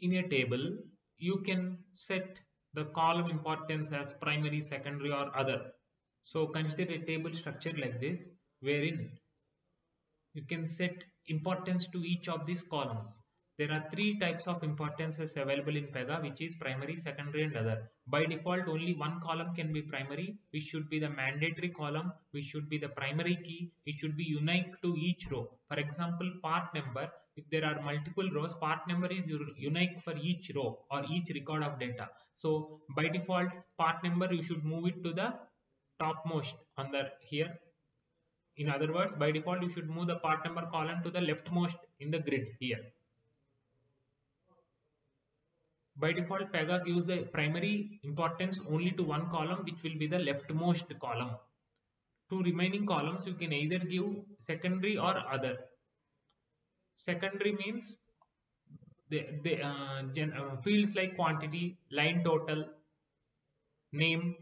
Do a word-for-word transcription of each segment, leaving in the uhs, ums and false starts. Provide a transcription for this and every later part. in a table, you can set the column importance as primary, secondary, or other. So consider a table structure like this, wherein you can set importance to each of these columns. There are three types of importances available in Pega, which is primary, secondary, and other. By default, only one column can be primary, which should be the mandatory column, which should be the primary key, it should be unique to each row. For example, part number, if there are multiple rows, part number is unique for each row or each record of data. So by default, part number, you should move it to the topmost under here. In other words, by default, you should move the part number column to the leftmost in the grid here. By default, Pega gives the primary importance only to one column, which will be the leftmost column. To remaining columns, you can either give secondary or other. Secondary means the, the uh, gen, uh, fields like quantity, line total, name.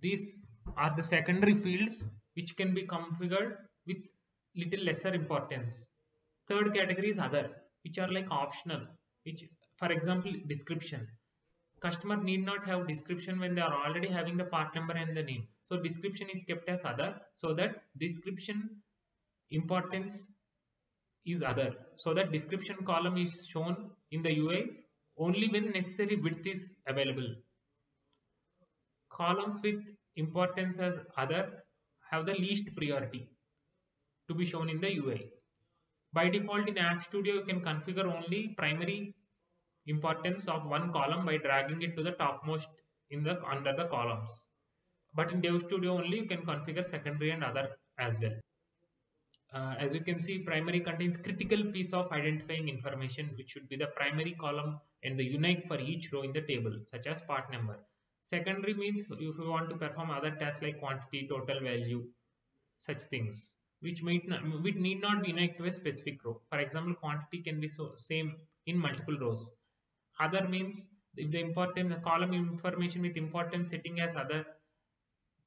These are the secondary fields which can be configured with little lesser importance. Third category is other, which are like optional, which for example, description. Customer need not have description when they are already having the part number and the name. So description is kept as other, so that description importance is other. So that description column is shown in the U I only when necessary width is available. Columns with importance as other have the least priority to be shown in the U I. By default in App Studio, you can configure only primary importance of one column by dragging it to the topmost in the under the columns. But in Dev Studio only you can configure secondary and other as well. Uh, as you can see, primary contains critical piece of identifying information, which should be the primary column and the unique for each row in the table, such as part number. Secondary means if you want to perform other tasks like quantity, total value, such things, which might not, which need not be unique to a specific row. For example, quantity can be so same in multiple rows. Other means if the important the column information with importance setting as other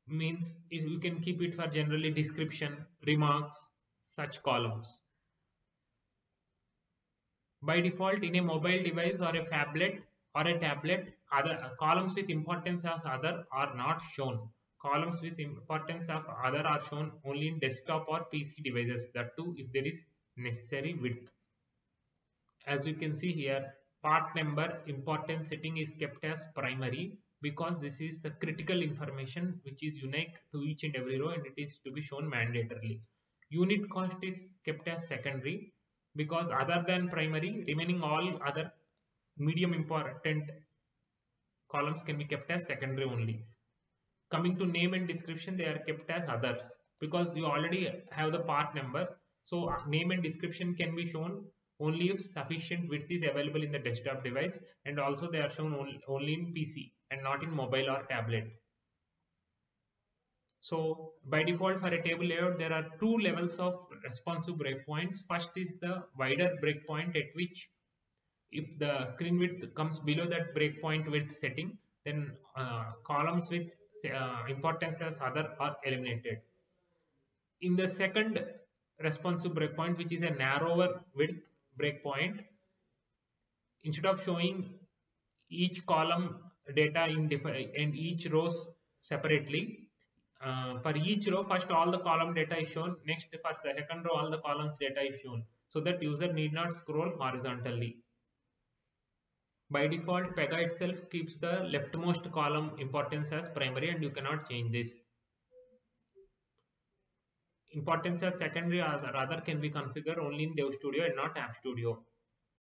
means if you can keep it for generally description, remarks, such columns. By default in a mobile device or a phablet or a tablet, other columns with importance as other are not shown. Columns with importance of other are shown only in desktop or P C devices, that too if there is necessary width. As you can see here, part number importance setting is kept as primary because this is the critical information which is unique to each and every row and it is to be shown mandatorily. Unit cost is kept as secondary because other than primary, remaining all other medium important columns can be kept as secondary only. Coming to name and description, they are kept as others because you already have the part number. So name and description can be shown only if sufficient width is available in the desktop device, and also they are shown only, only in P C and not in mobile or tablet. So by default for a table layout, there are two levels of responsive breakpoints. First is the wider breakpoint, at which if the screen width comes below that breakpoint width setting, then uh, columns with uh, importance as other are eliminated. In the second responsive breakpoint, which is a narrower width breakpoint, instead of showing each column data in and each rows separately, uh, for each row first all the column data is shown, next for the second row all the columns data is shown, so that user need not scroll horizontally. By default, Pega itself keeps the leftmost column importance as primary and you cannot change this. Importance as secondary or rather can be configured only in Dev Studio and not App Studio.